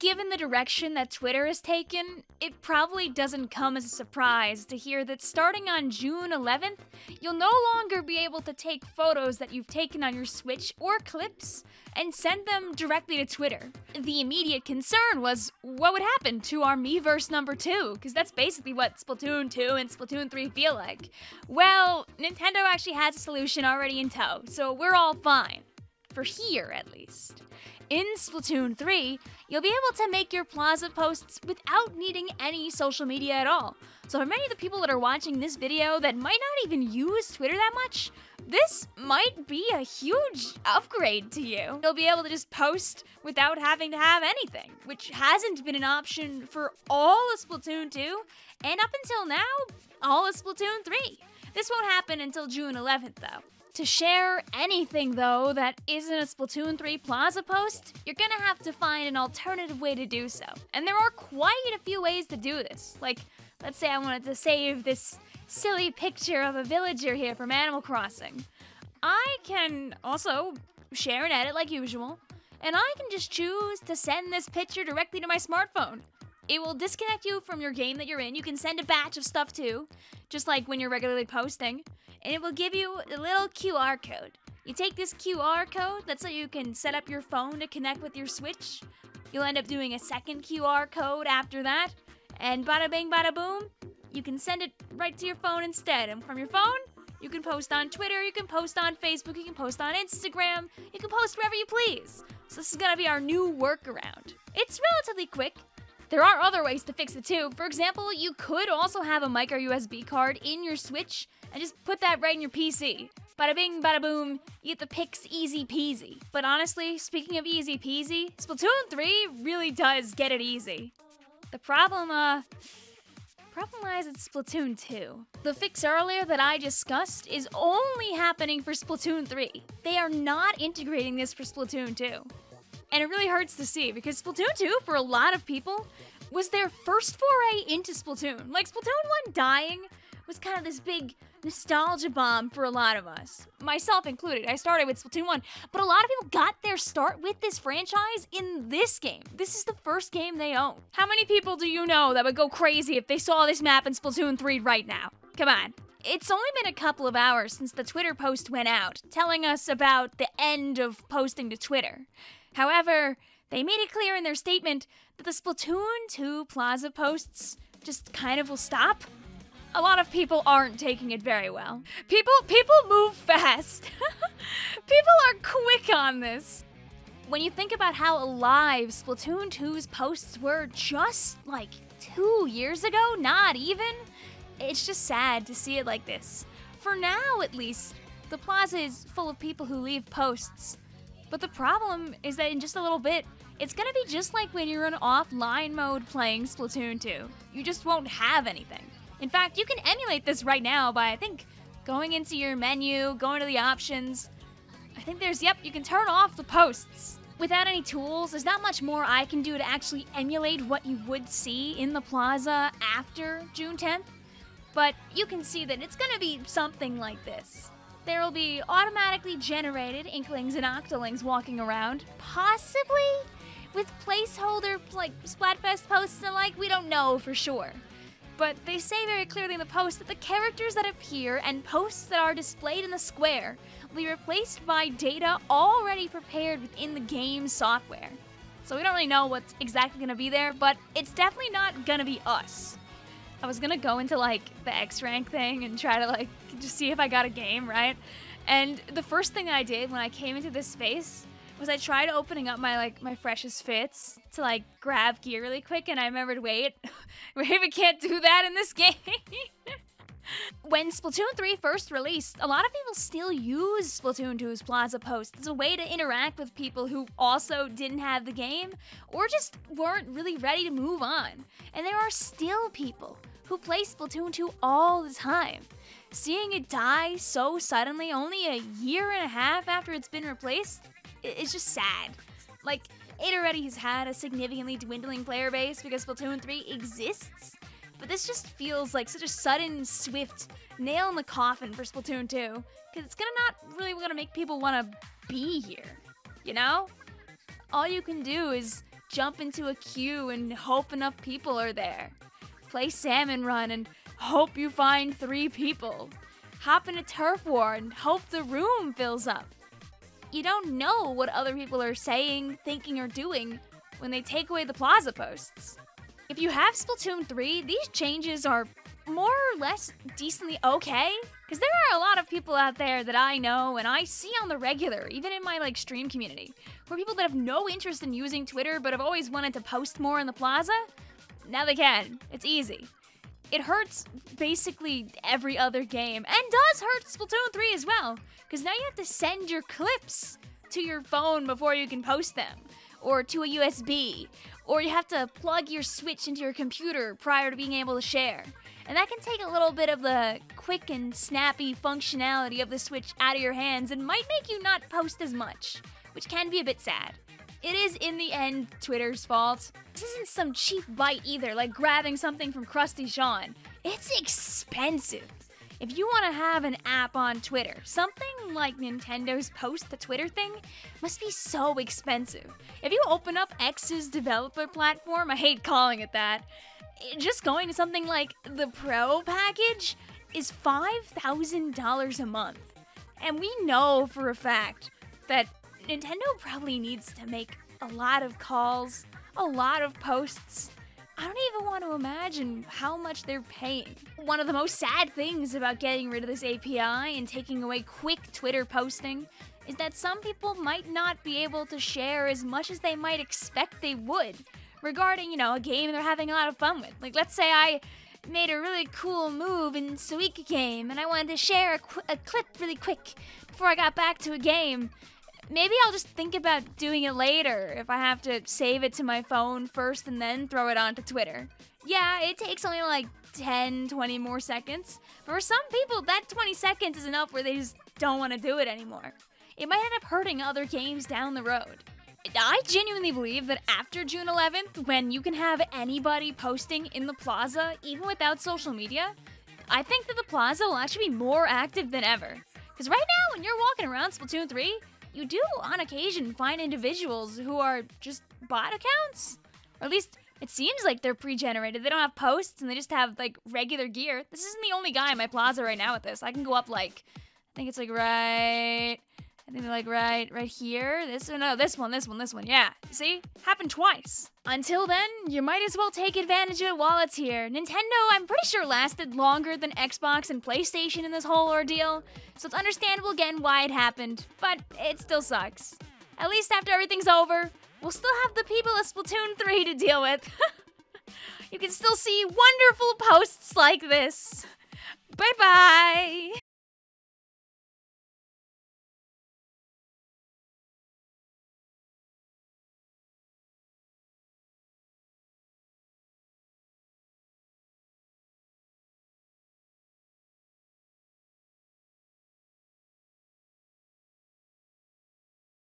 Given the direction that Twitter has taken, it probably doesn't come as a surprise to hear that starting on June 11th, you'll no longer be able to take photos that you've taken on your Switch or clips and send them directly to Twitter. The immediate concern was what would happen to our Miiverse number 2, because that's basically what Splatoon 2 and Splatoon 3 feel like. Well, Nintendo actually has a solution already in tow, so we're all fine. For here, at least. In Splatoon 3, you'll be able to make your Plaza posts without needing any social media at all. So for many of the people that are watching this video that might not even use Twitter that much, this might be a huge upgrade to you. You'll be able to just post without having to have anything, which hasn't been an option for all of Splatoon 2, and up until now, all of Splatoon 3. This won't happen until June 11th, though. To share anything, though, that isn't a Splatoon 3 Plaza post, you're gonna have to find an alternative way to do so. And there are quite a few ways to do this. Like, let's say I wanted to save this silly picture of a villager here from Animal Crossing. I can also share and edit like usual, and I can just choose to send this picture directly to my smartphone. It will disconnect you from your game that you're in. You can send a batch of stuff too, just like when you're regularly posting, and it will give you a little QR code. You take this QR code, that's so you can set up your phone to connect with your Switch. You'll end up doing a second QR code after that, and bada bing, bada boom, you can send it right to your phone instead. And from your phone, you can post on Twitter, you can post on Facebook, you can post on Instagram, you can post wherever you please. So this is gonna be our new workaround. It's relatively quick. There are other ways to fix it too. For example, you could also have a micro USB card in your Switch and just put that right in your PC. Bada bing, bada boom, you get the pics easy peasy. But honestly, speaking of easy peasy, Splatoon 3 really does get it easy. The problem lies in Splatoon 2. The fix earlier that I discussed is only happening for Splatoon 3. They are not integrating this for Splatoon 2. And it really hurts to see, because Splatoon 2, for a lot of people, was their first foray into Splatoon. Like, Splatoon 1 dying was kind of this big nostalgia bomb for a lot of us. Myself included, I started with Splatoon 1. But a lot of people got their start with this franchise in this game. This is the first game they own. How many people do you know that would go crazy if they saw this map in Splatoon 3 right now? Come on. It's only been a couple of hours since the Twitter post went out, telling us about the end of posting to Twitter. However, they made it clear in their statement that the Splatoon 2 Plaza posts just kind of will stop. A lot of people aren't taking it very well. People move fast. People are quick on this. When you think about how alive Splatoon 2's posts were just like 2 years ago, not even, it's just sad to see it like this. For now, at least, the Plaza is full of people who leave posts. But the problem is that in just a little bit, it's gonna be just like when you're in offline mode playing Splatoon 2. You just won't have anything. In fact, you can emulate this right now by, I think, going into your menu, going to the options. I think there's, yep, you can turn off the posts. Without any tools, there's not much more I can do to actually emulate what you would see in the Plaza after June 10th. But you can see that it's gonna be something like this. There will be automatically generated Inklings and Octolings walking around, possibly with placeholder like Splatfest posts and the like. We don't know for sure. But they say very clearly in the post that the characters that appear and posts that are displayed in the square will be replaced by data already prepared within the game software. So we don't really know what's exactly gonna be there, but it's definitely not gonna be us. I was gonna go into like the X rank thing and try to like just see if I got a game, right? And the first thing I did when I came into this space was I tried opening up my freshest fits to like grab gear really quick, and I remembered, wait, we can't do that in this game. When Splatoon 3 first released, a lot of people still use Splatoon 2's Plaza posts as a way to interact with people who also didn't have the game or just weren't really ready to move on. And there are still people who play Splatoon 2 all the time. Seeing it die so suddenly, only a year and a half after it's been replaced, it's just sad. Like, it already has had a significantly dwindling player base because Splatoon 3 exists. But this just feels like such a sudden, swift nail in the coffin for Splatoon 2, because it's not really gonna make people wanna be here, you know? All you can do is jump into a queue and hope enough people are there. Play Salmon Run and hope you find 3 people. Hop in a turf war and hope the room fills up. You don't know what other people are saying, thinking, or doing when they take away the Plaza posts. If you have Splatoon 3, these changes are more or less decently okay, because there are a lot of people out there that I know and I see on the regular, even in my like stream community, where people that have no interest in using Twitter but have always wanted to post more in the Plaza, now they can. It's easy. It hurts basically every other game, and does hurt Splatoon 3 as well, because now you have to send your clips to your phone before you can post them, or to a USB, or you have to plug your Switch into your computer prior to being able to share. And that can take a little bit of the quick and snappy functionality of the Switch out of your hands and might make you not post as much, which can be a bit sad. It is, in the end, Twitter's fault. This isn't some cheap bite either, like grabbing something from Krusty Sean. It's expensive. If you want to have an app on Twitter, something like Nintendo's Post the Twitter thing must be so expensive. If you open up X's developer platform, I hate calling it that, just going to something like the Pro package is $5,000 a month. And we know for a fact that Nintendo probably needs to make a lot of calls, a lot of posts. I don't even want to imagine how much they're paying. One of the most sad things about getting rid of this API and taking away quick Twitter posting is that some people might not be able to share as much as they might expect they would regarding, you know, a game they're having a lot of fun with. Like, let's say I made a really cool move in Suika game and I wanted to share a clip really quick before I got back to a game. Maybe I'll just think about doing it later if I have to save it to my phone first and then throw it onto Twitter. Yeah, it takes only like 10, 20 more seconds. But for some people, that 20 seconds is enough where they just don't want to do it anymore. It might end up hurting other games down the road. I genuinely believe that after June 11th, when you can have anybody posting in the Plaza, even without social media, I think that the Plaza will actually be more active than ever. Because right now, when you're walking around Splatoon 3, you do, on occasion, find individuals who are just bot accounts. Or at least, it seems like they're pre-generated. They don't have posts, and they just have, like, regular gear. This isn't the only guy in my Plaza right now with this. I can go up, like, right here. This one. Yeah, see? Happened twice. Until then, you might as well take advantage of it while it's here. Nintendo, I'm pretty sure, lasted longer than Xbox and PlayStation in this whole ordeal, so it's understandable again why it happened, but it still sucks. At least after everything's over, we'll still have the people of Splatoon 3 to deal with. You can still see wonderful posts like this. Bye-bye!